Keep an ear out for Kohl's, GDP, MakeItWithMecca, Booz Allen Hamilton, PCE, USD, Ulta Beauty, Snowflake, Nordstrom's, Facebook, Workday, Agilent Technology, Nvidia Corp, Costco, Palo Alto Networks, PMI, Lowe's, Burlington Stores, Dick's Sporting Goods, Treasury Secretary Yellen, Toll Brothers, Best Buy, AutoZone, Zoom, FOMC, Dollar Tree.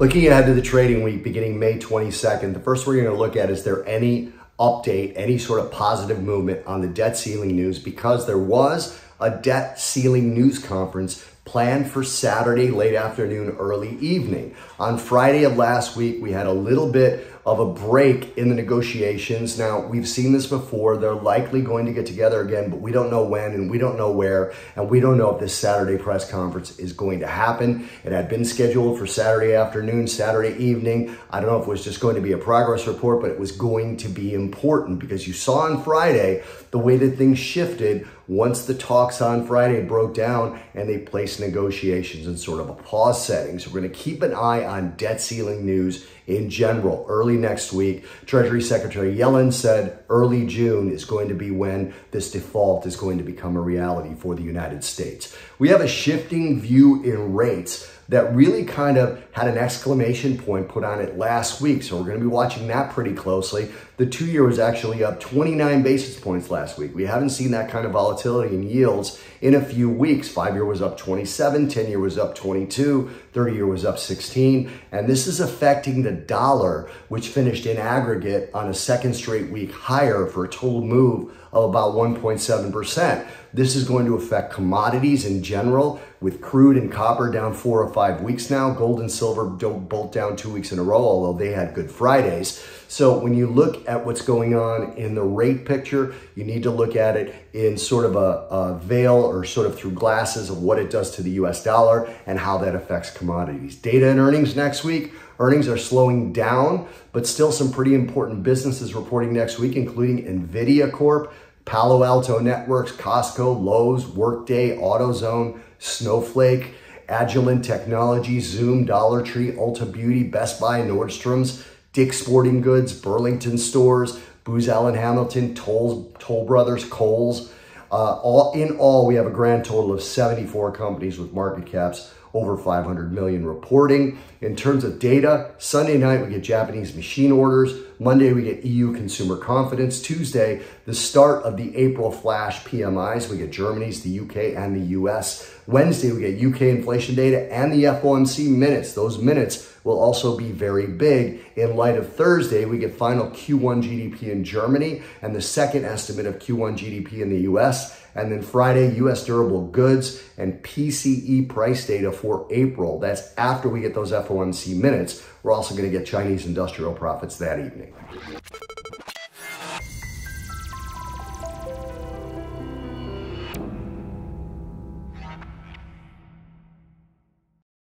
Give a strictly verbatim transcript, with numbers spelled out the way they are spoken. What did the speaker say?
Looking ahead to the trading week beginning May twenty-second, the first we're going to look at is there any update, any sort of positive movement on the debt ceiling news, because there was a debt ceiling news conference planned for Saturday, late afternoon, early evening. On Friday of last week, we had a little bit of a break in the negotiations. Now, we've seen this before. They're likely going to get together again, but we don't know when and we don't know where, and we don't know if this Saturday press conference is going to happen. It had been scheduled for Saturday afternoon, Saturday evening. I don't know if it was just going to be a progress report, but it was going to be important because you saw on Friday the way that things shifted once the talks on Friday broke down and they placed negotiations in sort of a pause setting. So we're going to keep an eye on debt ceiling news in general. Early next week, Treasury Secretary Yellen said early June is going to be when this default is going to become a reality for the United States. We have a shifting view in rates that really kind of had an exclamation point put on it last week. So we're going to be watching that pretty closely. The two-year was actually up twenty-nine basis points last week. We haven't seen that kind of volatility in yields in a few weeks. Five-year was up twenty-seven, ten-year was up twenty-two, thirty-year was up sixteen. And this is affecting the dollar, which finished in aggregate on a second straight week higher for a total move of about one point seven percent. This is going to affect commodities in general, with crude and copper down four or five weeks now. Gold and silver don't bolt down two weeks in a row, although they had good Fridays. So when you look at what's going on in the rate picture, you need to look at it in sort of a, a veil or sort of through glasses of what it does to the U S dollar and how that affects commodities. Data and earnings next week. Earnings are slowing down, but still some pretty important businesses reporting next week, including Nvidia Corp, Palo Alto Networks, Costco, Lowe's, Workday, AutoZone, Snowflake, Agilent Technology, Zoom, Dollar Tree, Ulta Beauty, Best Buy, Nordstrom's, Dick's Sporting Goods, Burlington Stores, Booz Allen Hamilton, Toll, Toll Brothers, Kohl's. Uh, all, in all, we have a grand total of seventy-four companies with market caps over five hundred million reporting. In terms of data, Sunday night we get Japanese machine orders. Monday we get E U consumer confidence. Tuesday, the start of the April flash P M Is. We get Germany's, the U K, and the U S. Wednesday we get U K inflation data and the F O M C minutes. Those minutes will also be very big. In light of Thursday, we get final Q one G D P in Germany and the second estimate of Q one G D P in the U S. And then Friday, U S durable goods and P C E price data for April. That's after we get those F O M C minutes. We're also going to get Chinese industrial profits that evening.